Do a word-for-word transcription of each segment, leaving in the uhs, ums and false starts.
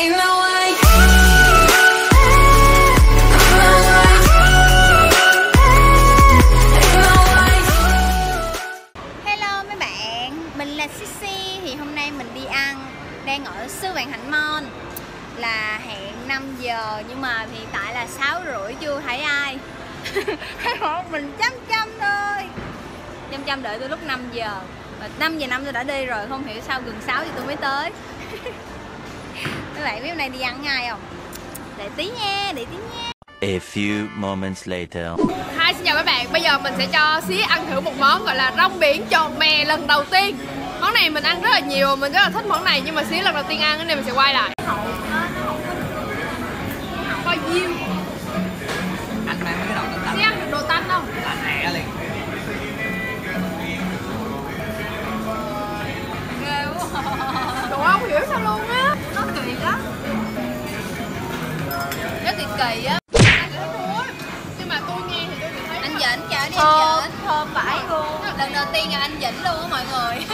Hello mấy bạn, mình là XíaXia. Thì hôm nay mình đi ăn, đang ở Sư Vạn Hạnh Mall. Là hẹn năm giờ nhưng mà hiện tại là sáu rưỡi, chưa thấy ai. Thấy một mình chăm chăm thôi. Chăm chăm đợi tôi lúc năm giờ. Và năm giờ năm tôi đã đi rồi, không hiểu sao gần sáu giờ tôi mới tới. Các bạn biết hôm nay đi ăn ngay không? Để tí nha, để tí nha. A few moments later. Hi, xin chào các bạn. Bây giờ mình sẽ cho Xí ăn thử một món gọi là rong biển trộn mè lần đầu tiên. Món này mình ăn rất là nhiều, mình rất là thích món này nhưng mà Xí lần đầu tiên ăn cái này mình sẽ quay lại. Kho diêu. Anh mang cái đồ tanh. Xí ăn được đồ tanh không? Là mẹ liền. Đồ không hiểu sao luôn á. Nó kỳ lắm. Nó kỳ kỳ á. Nhưng mà tôi nghe thì tôi thấy anh Dĩnh, chào đi anh Dĩnh. Thơm vãi luôn. Lần đầu tiên là anh Dĩnh luôn á mọi người.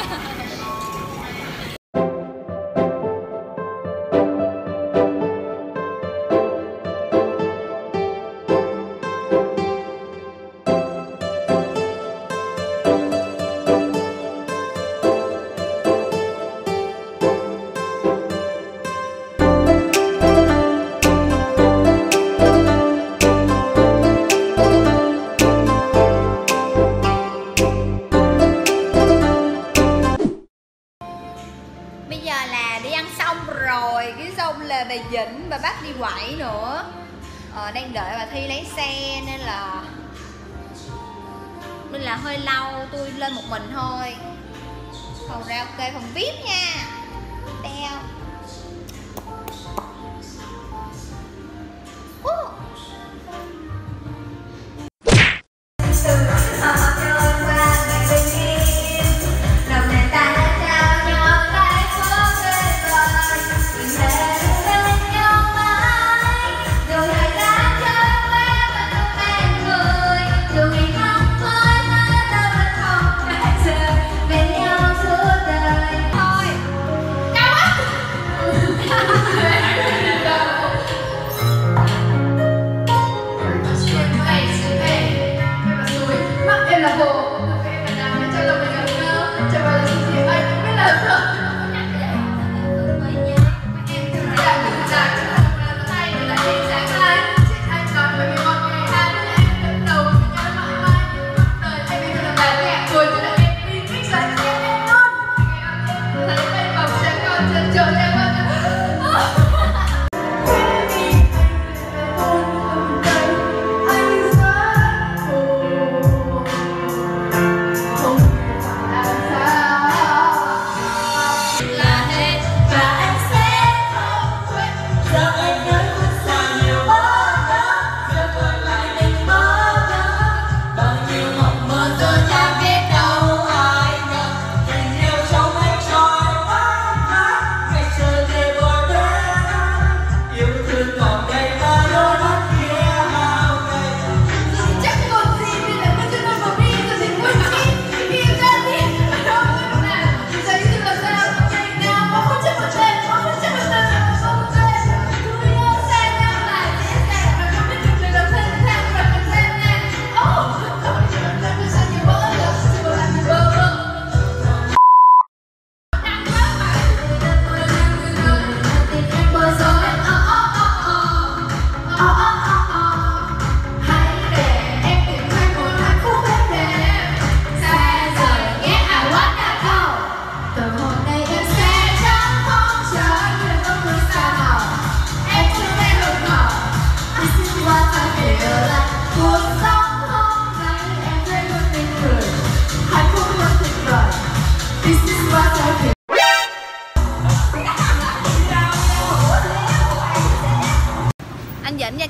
Bà Dĩnh, bà bắt đi quậy nữa. ờ, Đang đợi bà Thy lấy xe nên là Nên là hơi lâu, tôi lên một mình thôi. Phòng ra ok, phòng vê i pê nha. Đeo uh.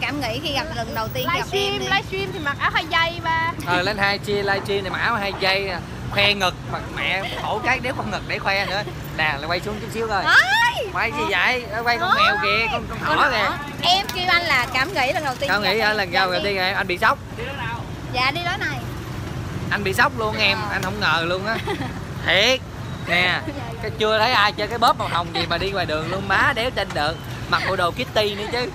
Cảm nghĩ khi gặp lần đầu tiên live gặp stream, em đi livestream thì mặc áo hai dây ba. Ờ lên hai chia livestream thì mặc áo hai dây khoe ngực, mặc mẹ khổ cái đéo con ngực để khoe nữa. Nè là quay xuống chút xíu coi. Quay gì vậy? Quay con mèo kìa, con con thỏ kìa. Em kêu anh là cảm nghĩ lần đầu tiên. Cảm nghĩ lần đầu tiên em anh bị sốc. Đi đó nào? Dạ đi đó này. Anh bị sốc luôn em, anh không ngờ luôn á. Thiệt. Nè, cái chưa thấy ai chơi cái bóp màu hồng gì mà đi ngoài đường luôn, má đéo tin được. mặc bộ đồ Kitty nữa chứ.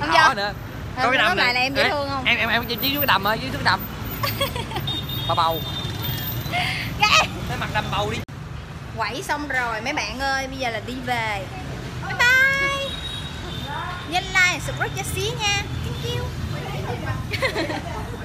Không rõ nữa. Có ừ, cái đầm này là em dễ thương không? Em em em chỉ dưới cái đầm thôi, dưới cái đầm. Bà bầu. Cái Cái mặt đầm bầu đi. Quẩy xong rồi mấy bạn ơi, bây giờ là đi về. Bye bye. Nhanh like subscribe cho Xí nha. Thank you.